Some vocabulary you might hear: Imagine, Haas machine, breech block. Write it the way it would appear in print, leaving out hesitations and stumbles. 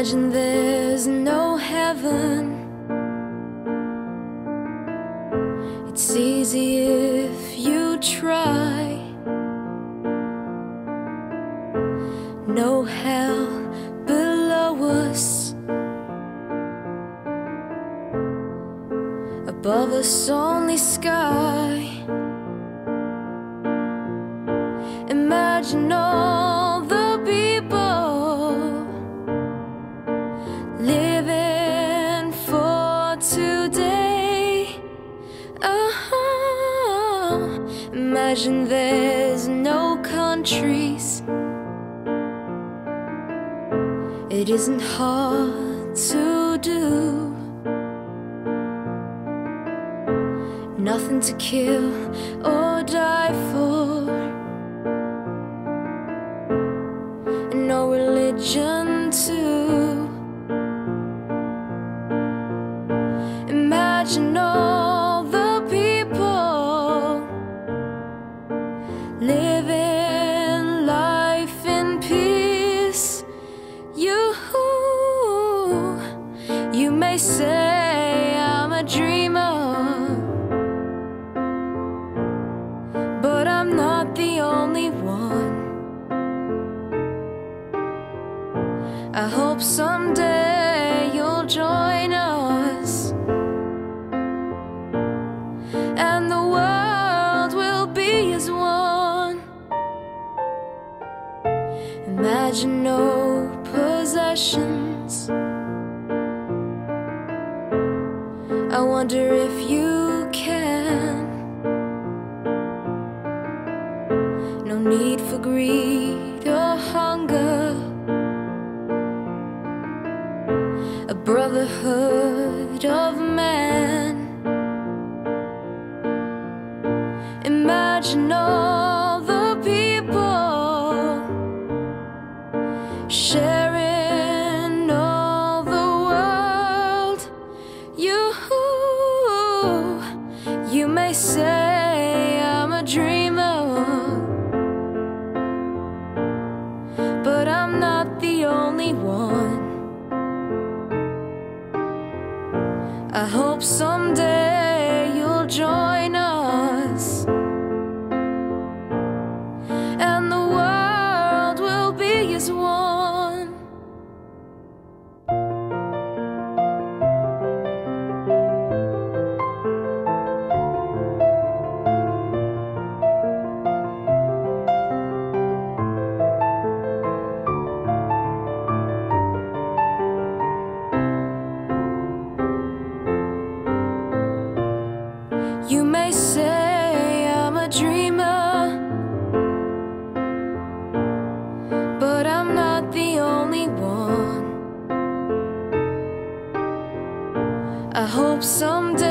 Imagine there's no heaven. It's easy if you try. No hell below us. Above us only sky. Imagine all the people living for today. Imagine there's no countries. It isn't hard to do. Nothing to kill or die for. And no religion too. Imagine all the people living life in peace. You may say I'm a dreamer, but I'm not the only one. I hope someday you'll join us, and the world will be as one. Imagine no possessions. I wonder if you can. No need for greed or hunger. A brotherhood of man. Imagine all the people sharing all the world. You may say I'm a dreamer, but I'm not the only one. I hope someday you'll join us, and the world will be as one. You may say I'm a dreamer, but I'm not the only one. I hope someday